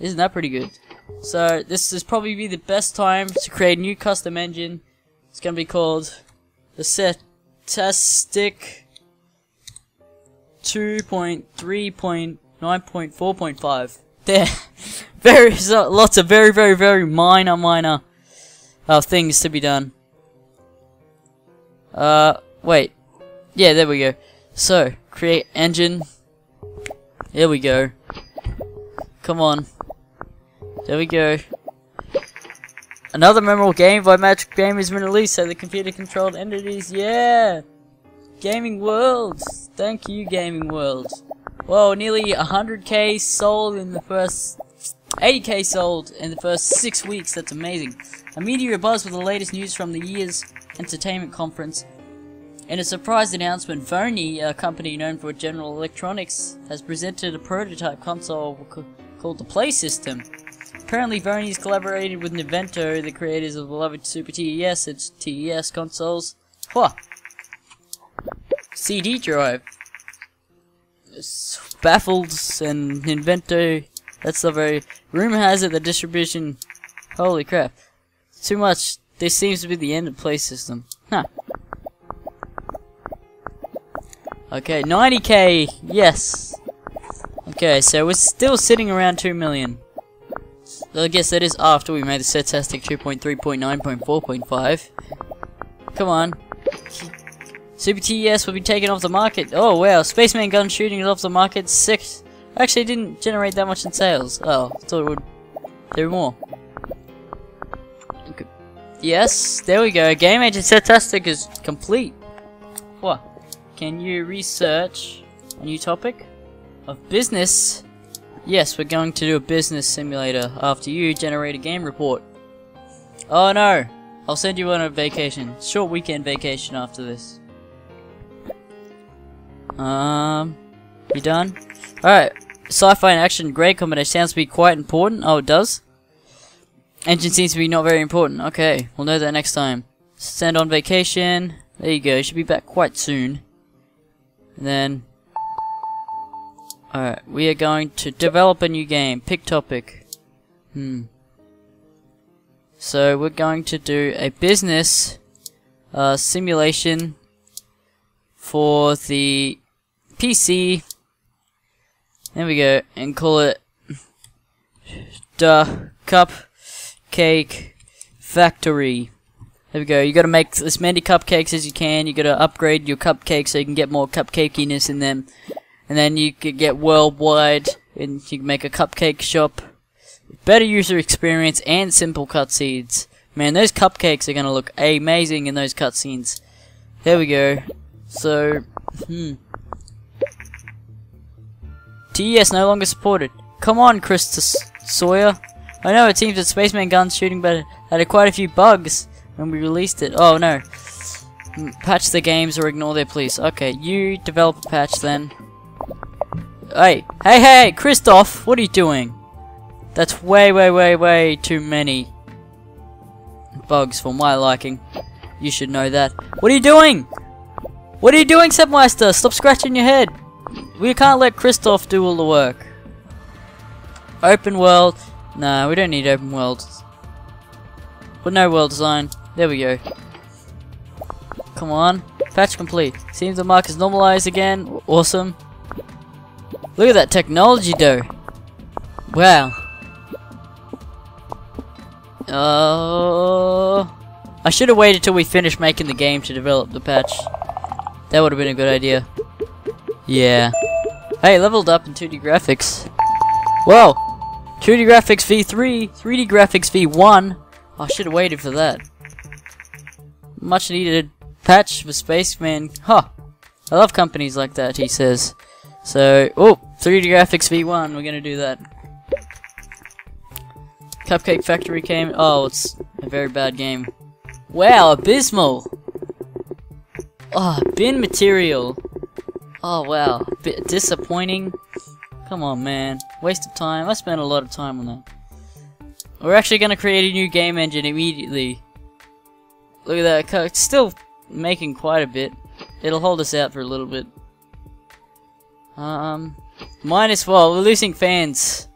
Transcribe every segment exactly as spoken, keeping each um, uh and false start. Isn't that pretty good? So this is probably be the best time to create a new custom engine. It's going to be called the Setastic two point three point nine point four point five. There, very lots of very very very minor minor uh, things to be done. Uh, wait, yeah, there we go. So create engine. Here we go. Come on. There we go. Another memorable game by Magic Game has been released, so the computer controlled entities, yeah! Gaming World! Thank you, Gaming World. Whoa, nearly one hundred K sold in the first... eighty K sold in the first six weeks, that's amazing. A media buzz with the latest news from the Years Entertainment Conference. In a surprise announcement, Phony, a company known for General Electronics, has presented a prototype console called the Play System. Apparently, Phony's collaborated with Ninvento, the creators of the beloved Super T E S and T E S consoles. Whoa! C D drive. It's baffled and Ninvento. That's not very. Rumor has it the distribution. Holy crap! Too much. This seems to be the end of Play System. Huh. Okay, ninety K, yes. Okay, so we're still sitting around two million. So I guess that is after we made the Setastic two point three point nine point four point five. Come on. Super T E S will be taken off the market. Oh wow, Spaceman Gun Shooting is off the market. Six. Actually, it didn't generate that much in sales. Oh, I thought it would do more. Okay. Yes, there we go. Game Agent Setastic is complete. What? Can you research a new topic of business? Yes, we're going to do a business simulator after you generate a game report. Oh no! I'll send you on a vacation. Short weekend vacation after this. Um, you done? Alright, sci-fi and action, great combination. Sounds to be quite important. Oh, it does? Engine seems to be not very important. Okay, we'll know that next time. Send on vacation. There you go, you should be back quite soon. And then, alright, we are going to develop a new game. Pick topic. Hmm. So we're going to do a business uh, simulation for the P C. There we go, and call it the Cupcake Factory. There we go, you gotta make as many cupcakes as you can, you gotta upgrade your cupcakes so you can get more cupcakiness in them. And then you could get worldwide, and you can make a cupcake shop. Better user experience and simple cutscenes. Man, those cupcakes are gonna look amazing in those cutscenes. There we go. So, hmm. T E S no longer supported. Come on, Chris Sawyer. I know it seems that Spaceman Gun Shooting but had quite a few bugs when we released it. Oh no. Patch the games or ignore their pleas. Okay, you develop a patch then. Hey, hey, hey, Kristoff, what are you doing? That's way, way, way, way too many bugs for my liking. You should know that. What are you doing? What are you doing, Sebmeister? Stop scratching your head. We can't let Kristoff do all the work. Open world. Nah, we don't need open world. But no world design. There we go. Come on. Patch complete. Seems the mark is normalized again. Awesome. Look at that technology though. Wow. Uh, I should have waited till we finished making the game to develop the patch. That would have been a good idea. Yeah. Hey, leveled up in two D graphics. Whoa. two D graphics V three. three D graphics V one. I should have waited for that. Much needed patch for Spaceman. Huh. I love companies like that, he says. So, oh, three D graphics V one, we're gonna do that. Cupcake Factory came. Oh, it's a very bad game. Wow, abysmal. Oh, bin material. Oh, wow. Bit disappointing. Come on, man. Waste of time. I spent a lot of time on that. We're actually gonna create a new game engine immediately. Look at that, it's still making quite a bit. It'll hold us out for a little bit. Um, minus well, we're losing fans.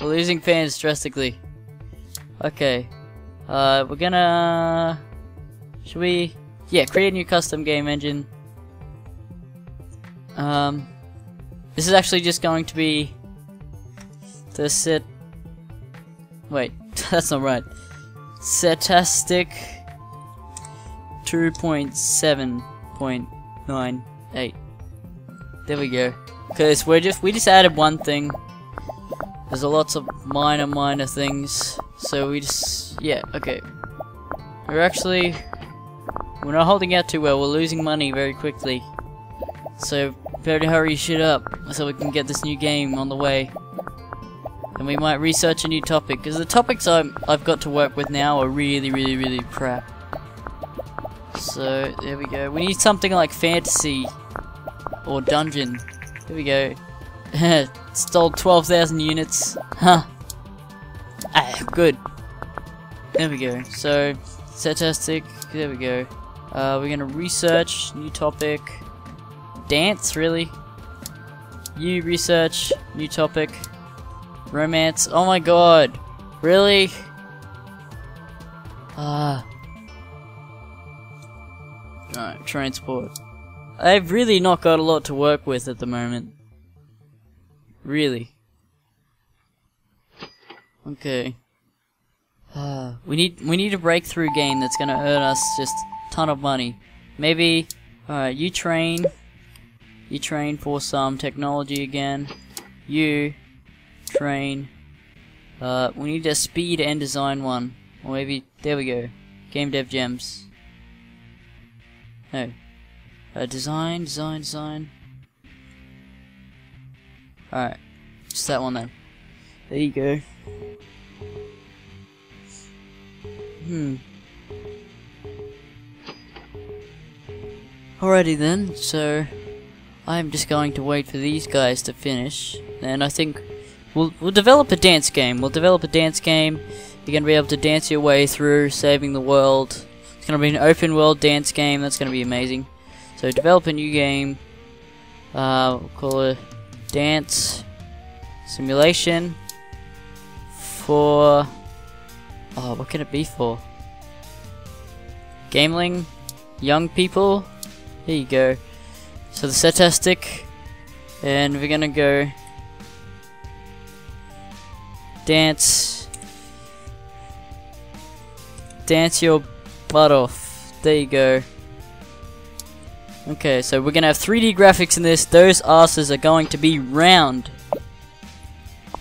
We're losing fans drastically. Okay. Uh, we're gonna... Should we... Yeah, create a new custom game engine. Um, this is actually just going to be... The set... Wait, that's not right. Setastic two point seven point nine eight. There we go. Cause we're just we just added one thing. There's a lots of minor minor things. So we just yeah, okay. We're actually we're not holding out too well, we're losing money very quickly. So better hurry shit up so we can get this new game on the way. And we might research a new topic, because the topics I'm, I've got to work with now are really, really, really crap. So, there we go. We need something like fantasy or dungeon. There we go. Stole twelve thousand units. Huh. Ah, good. There we go. So, Setastic. There we go. Uh, we're going to research, new topic. Dance, really? You research, new topic. Romance. Oh my god. Really? Ah. Alright, transport. I've really not got a lot to work with at the moment. Really. Okay. Ah. We need we need a breakthrough game that's gonna earn us just a ton of money. Maybe alright, you train. You train for some technology again. You train. Uh, we need a speed and design one. Or maybe, there we go. Game dev gems. No. Uh, design, design, design. Alright. Just that one then. There you go. Hmm. Alrighty then, so I'm just going to wait for these guys to finish. And I think We'll, we'll develop a dance game. We'll develop a dance game. You're going to be able to dance your way through, saving the world. It's going to be an open world dance game. That's going to be amazing. So develop a new game. Uh, we'll call it Dance Simulation. For... Oh, what can it be for? Gameling? Young people? Here you go. So the Setastic. And we're going to go... Dance. Dance your butt off. There you go. Okay, so we're gonna have three D graphics in this. Those asses are going to be round.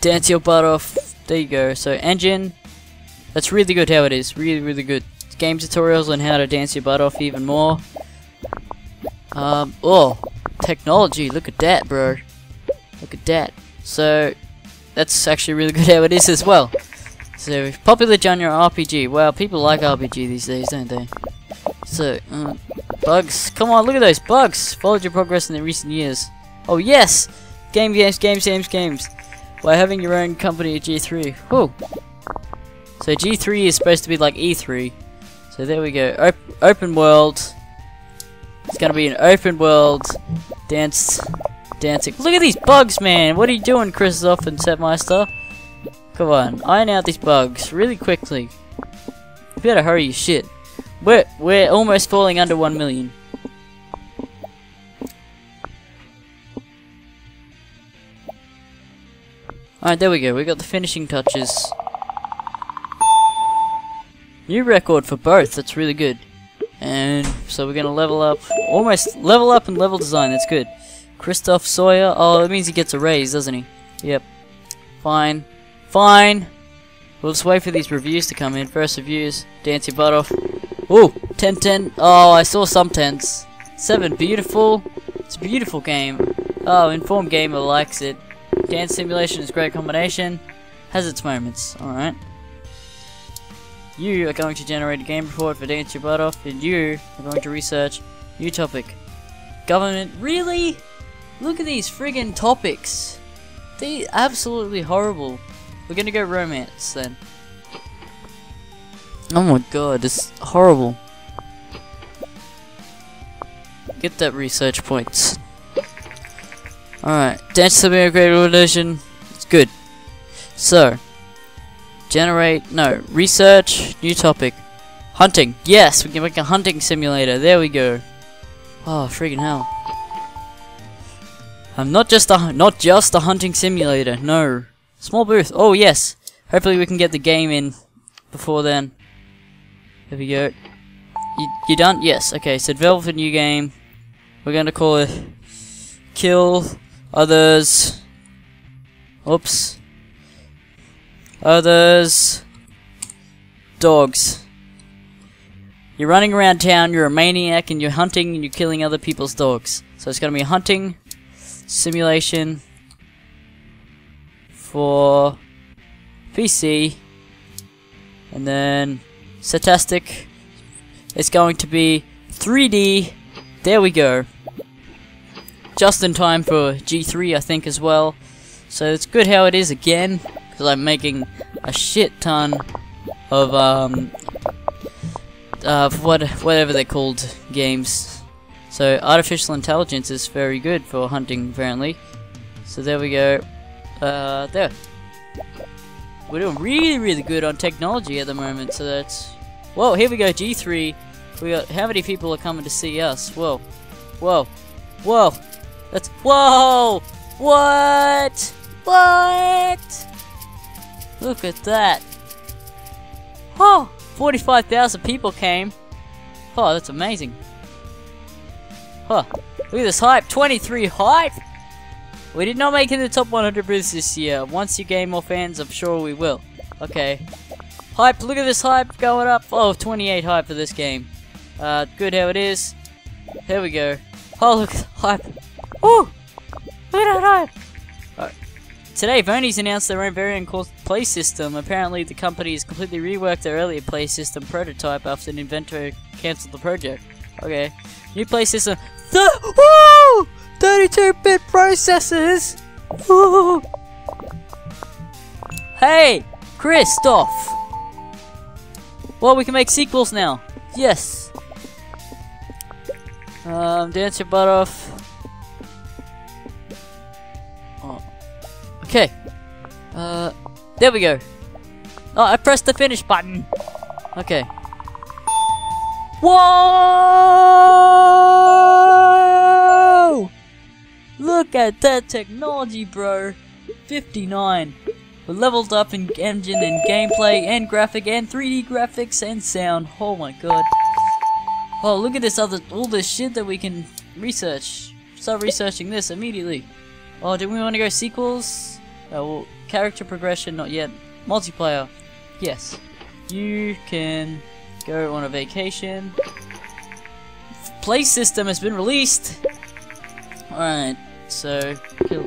Dance your butt off. There you go. So engine. That's really good how it is. Really, really good. Game tutorials on how to dance your butt off even more. Um, oh. Technology. Look at that, bro. Look at that. So... That's actually really good how it is as well. So, popular genre R P G. Wow, people like R P G these days, don't they? So, uh, bugs. Come on, look at those bugs. Followed your progress in the recent years. Oh, yes! Game, games, games, games, games. By having your own company at G three. Whew. So, G three is supposed to be like E three. So, there we go. Op open world. It's gonna be an open world. Dance... Dancing. Look at these bugs, man! What are you doing, Kristoff and Setmeister? Come on, iron out these bugs really quickly. You better hurry your shit. We're we're almost falling under one million. Alright, there we go. We got the finishing touches. New record for both. That's really good. And so we're gonna level up, almost level up and level design. That's good. Kristoff Sawyer. Oh, that means he gets a raise, doesn't he? Yep. Fine. Fine. We'll just wait for these reviews to come in. First reviews. Dance your butt off. Ooh. ten ten. Oh, I saw some tens. seven. Beautiful. It's a beautiful game. Oh, Informed Gamer likes it. Dance Simulation is a great combination. Has its moments. Alright. You are going to generate a game report for Dance Your Butt Off. And you are going to research new topic. Government. Really? Look at these friggin' topics. They're absolutely horrible. We're gonna go romance then. Oh my god, it's horrible. Get that research points. Alright, Dance Simulator Great Edition. It's good. So, generate, no, research, new topic. Hunting, yes, we can make a hunting simulator, there we go. Oh, freaking hell. Um, not just a, not just a hunting simulator, no. Small booth, oh yes. Hopefully we can get the game in before then. There we go. You, you done? Yes, okay, so develop a new game. We're going to call it Kill Others. Oops. Others. Dogs. You're running around town, you're a maniac, and you're hunting and you're killing other people's dogs. So it's going to be hunting simulation for P C. And then Setastic. It's going to be three D. There we go. Just in time for G three, I think, as well. So it's good how it is again, because I'm making a shit ton of um uh what whatever they're called games. So artificial intelligence is very good for hunting, apparently. So there we go. Uh, there. We're doing really, really good on technology at the moment. So that's. Whoa! Here we go, G three. We got how many people are coming to see us? Whoa, whoa, whoa! That's whoa! What? What? Look at that! Oh, forty-five thousand people came. Oh, that's amazing. Huh? Look at this hype. Twenty-three hype. We did not make it in the top one hundred booths this year. Once you gain more fans, I'm sure we will. Okay. Hype. Look at this hype going up. Oh, twenty-eight hype for this game. Uh, good how it is. Here we go. Oh, look at the hype. Ooh! Look at that hype! Uh, today, Phony's announced their own variant called Play System. Apparently, the company has completely reworked their earlier Play System prototype after Ninvento cancelled the project. Okay. New Play System. Th Woo! thirty-two bit processors! Woo! Hey! Kristoff! Well, we can make sequels now. Yes! Um, Dance Your Butt Off. Oh. Okay. Uh, there we go. Oh, I pressed the finish button. Okay. Whoa! Look at that technology, bro. fifty-nine. We're leveled up in engine and gameplay and graphic and three D graphics and sound. Oh my god. Oh, look at this other, all this shit that we can research. Start researching this immediately. Oh, do we want to go sequels? Oh, well, character progression, not yet. Multiplayer, yes. You can go on a vacation. Play System has been released. Alright, so... Kill.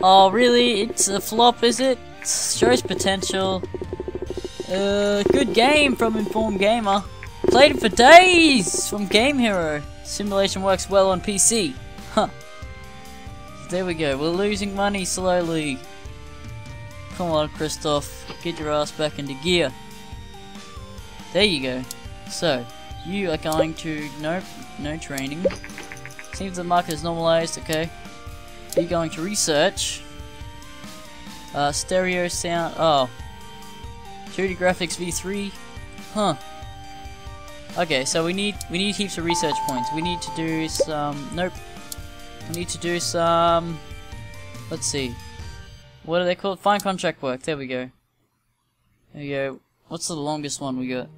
Oh, really? It's a flop, is it? Shows potential. Uh, good game from Informed Gamer. Played it for days from Game Hero. Simulation works well on P C. Huh. There we go. We're losing money slowly. Come on, Kristoff. Get your ass back into gear. There you go. So, you are going to... Nope. No training. Seems the market is normalized. Okay. You're going to research. Uh, stereo sound... Oh. two D graphics V three. Huh. Okay, so we need we need heaps of research points. We need to do some... Nope. We need to do some... Let's see. What are they called? Fine contract work. There we go. There we go. What's the longest one we got?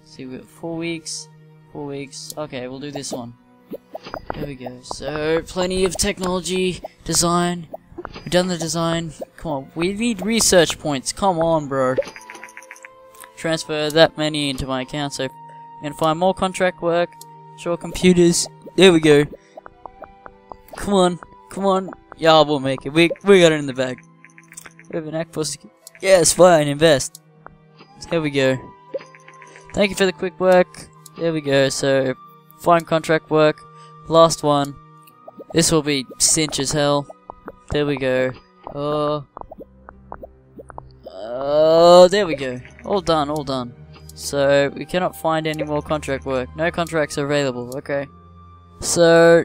Let's see, we got four weeks. Four weeks. Okay, we'll do this one. There we go. So, plenty of technology, design. We've done the design. Come on, we need research points. Come on, bro. Transfer that many into my account so... And find more contract work. Sure, computers. There we go. Come on, come on. Yeah, we'll make it. We we got it in the bag. We have an act for. Yes, fine. Invest. There we go. Thank you for the quick work. There we go. So, find contract work. Last one. This will be cinch as hell. There we go. Oh. Oh, there we go. All done. All done. So, we cannot find any more contract work. No contracts are available, okay. So,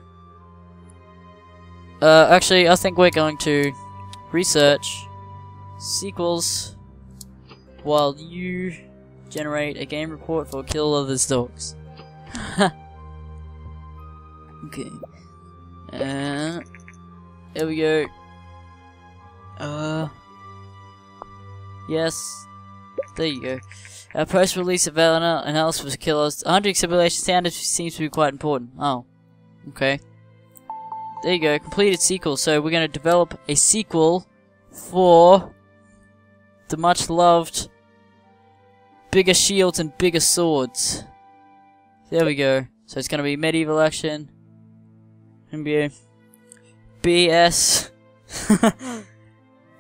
uh, actually, I think we're going to research sequels while you generate a game report for Kill Other Stocks. Okay. Uh, here we go. Uh, yes. There you go. Our post-release of analysis for Kill Other Stocks. one hundred simulation standards seems to be quite important. Oh. Okay. There you go. Completed sequel. So we're going to develop a sequel for the much-loved Bigger Shields and Bigger Swords. There we go. So it's going to be medieval action. N B A. B S.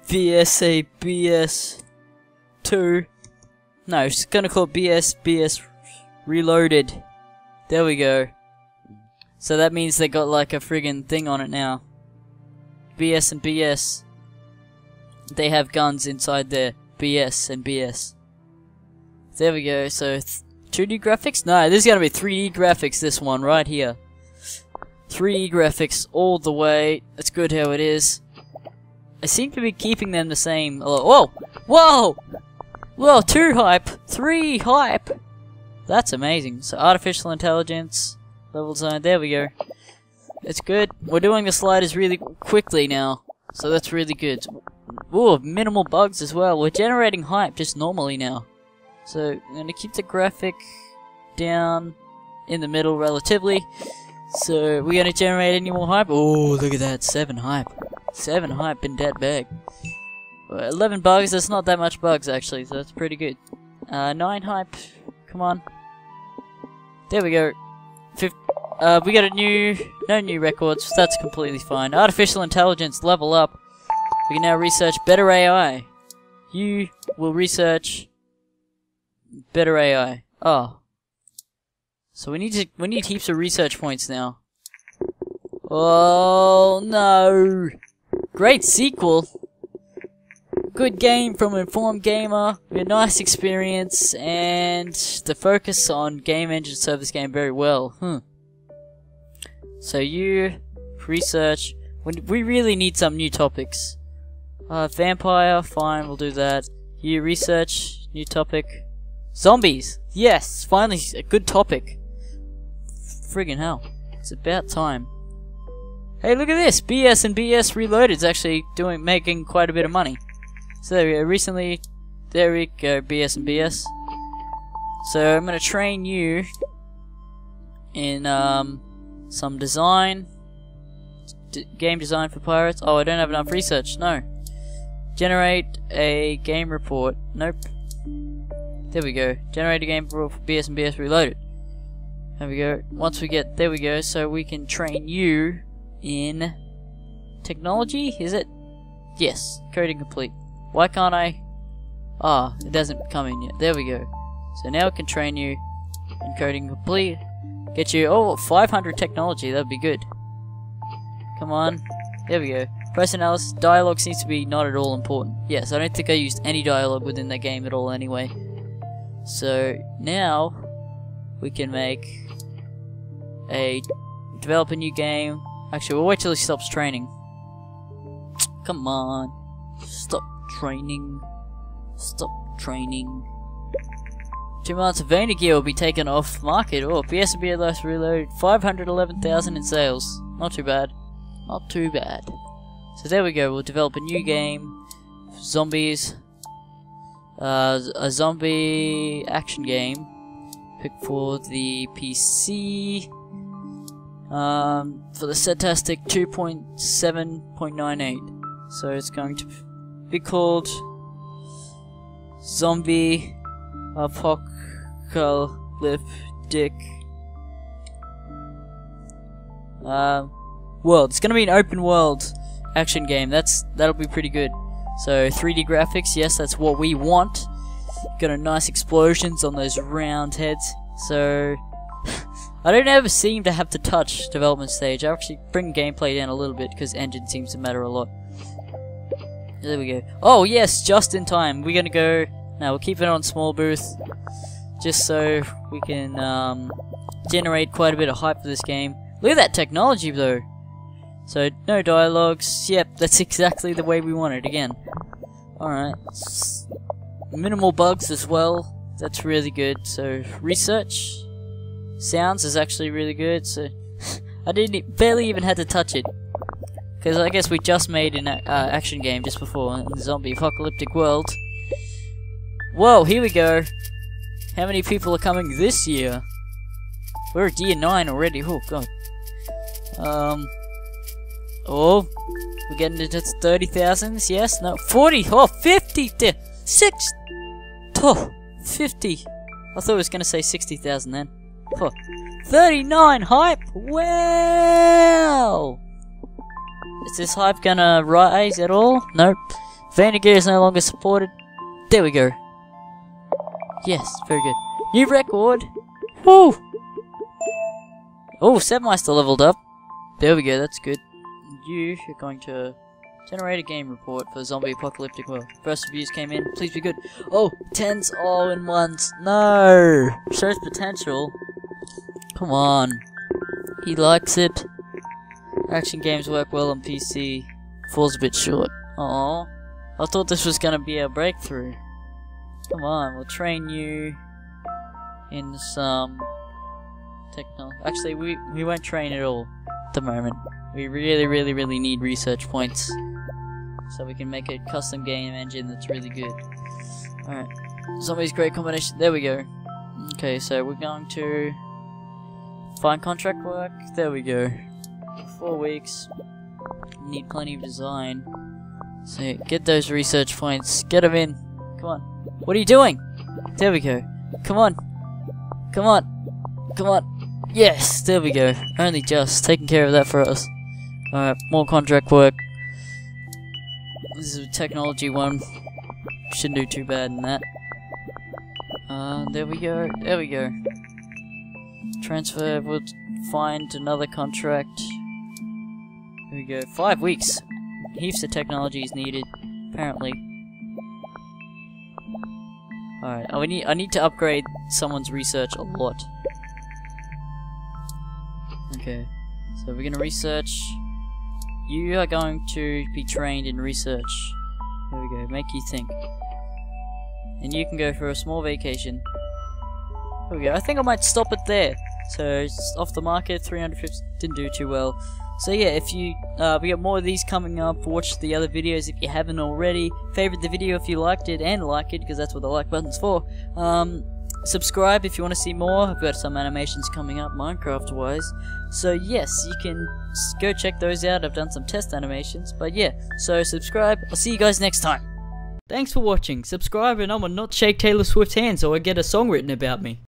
B S A B S two. No, it's going to call it B S B S Reloaded. There we go. So that means they got like a friggin' thing on it now. B S and B S. They have guns inside there. B S and B S. There we go. So two D graphics? No, this is going to be three D graphics, this one right here. three D graphics all the way. That's good how it is. I seem to be keeping them the same. Oh, whoa! Whoa! Whoa, two hype! Three hype! That's amazing. So artificial intelligence, level design, there we go. It's good. We're doing the sliders really quickly now. So that's really good. Ooh, minimal bugs as well. We're generating hype just normally now. So I'm gonna keep the graphic down in the middle relatively. So we're gonna generate any more hype. Oh, look at that, seven hype. Seven hype in that bag. eleven bugs, that's not that much bugs actually, so that's pretty good. Uh, nine hype, come on. There we go. Fif uh, we got a new, no new records, that's completely fine. Artificial intelligence, level up. We can now research better A I. You will research better A I. Oh. So we need to, we need heaps of research points now. Oh no! Great sequel! Good game from Informed Gamer, a nice experience, and the focus on Game Engine served this game very well. Hmm. So you research. We really need some new topics. Uh, vampire, fine, we'll do that. You research, new topic. Zombies! Yes! Finally a good topic. Friggin' hell. It's about time. Hey, look at this! B S and B S Reloaded is actually doing making quite a bit of money. So there we go, recently, there we go, B S and B S. So I'm going to train you in um, some design, D game design for pirates. Oh, I don't have enough research, no. Generate a game report, nope. There we go, generate a game report for B S and B S Reloaded. There we go, once we get, there we go, so we can train you in technology, is it? Yes, coding complete. Why can't I? Ah, oh, it doesn't come in yet. There we go. So now it can train you in coding complete. Get you, oh, five hundred technology. That'd be good. Come on. There we go. Personnel, dialogue seems to be not at all important. Yes, I don't think I used any dialogue within the game at all anyway. So now we can make a, develop a new game. Actually, we'll wait till he stops training. Come on. Stop. Training. Stop training. Two months of Vandergear will be taken off market. Oh, B S and B S Reloaded. five hundred eleven thousand in sales. Not too bad. Not too bad. So there we go. We'll develop a new game. Zombies. Uh, a zombie action game. Pick for the P C. Um, for the Setastic two point seven point nine eight. So it's going to be called Zombie Apocalyptic uh, World. It's gonna be an open world action game. That's that'll be pretty good. So three D graphics, yes, that's what we want. Got a nice explosions on those round heads. So I don't ever seem to have to touch development stage. I actually bring gameplay down a little bit because engine seems to matter a lot. There we go. Oh yes, just in time. We're gonna go. Now we'll keep it on small booth, just so we can um, generate quite a bit of hype for this game. Look at that technology though. So no dialogues. Yep, that's exactly the way we want it again. Alright. Minimal bugs as well. That's really good. So, research. Sounds is actually really good. So, I didn't barely even had to touch it. Because I guess we just made an uh, action game just before, in the Zombie Apocalyptic World. Whoa, here we go. How many people are coming this year? We're at year nine already. Oh, God. Um. Oh. We're getting into thirty thousands. Yes. No. forty. Oh, fifty. six. Oh, fifty. I thought I was going to say sixty thousand then. Oh. thirty-nine hype. Wow. Is this hype going to rise at all? Nope. Vandergear is no longer supported. There we go. Yes. Very good. New record. Woo. Oh, Sebmeister leveled up. There we go, that's good. You are going to generate a game report for Zombie Apocalyptic World. First reviews came in, please be good. Oh, tens all in ones. No! Shows potential. Come on. He likes it. Action games work well on P C. Falls a bit short. Aww. I thought this was gonna be our breakthrough. Come on, we'll train you in some techno. Actually, we, we won't train at all at the moment. We really, really, really need research points so we can make a custom game engine that's really good. Alright. Zombies, great combination. There we go. Okay, so we're going to find contract work. There we go. Four weeks. Need plenty of design. So get those research points. Get them in. Come on. What are you doing? There we go. Come on. Come on. Come on. Yes, there we go. Only just taking care of that for us. Alright, more contract work. This is a technology one. Shouldn't do too bad in that. Uh, there we go. There we go. Transfer. We'll find another contract. There we go. Five weeks. Heaps of technology is needed, apparently. Alright, I need. I need to upgrade someone's research a lot. Okay, so we're gonna research. You are going to be trained in research. There we go, make you think. And you can go for a small vacation. There we go, I think I might stop it there. So, it's off the market, three hundred fifty, didn't do too well. So yeah, if you, uh, we got more of these coming up. Watch the other videos if you haven't already. Favorite the video if you liked it, and like it, because that's what the like button's for. Um... Subscribe if you want to see more. I've got some animations coming up Minecraft-wise. So yes, you can go check those out. I've done some test animations. But yeah, so subscribe. I'll see you guys next time. Thanks for watching. Subscribe and I will not shake Taylor Swift's hand so I get a song written about me.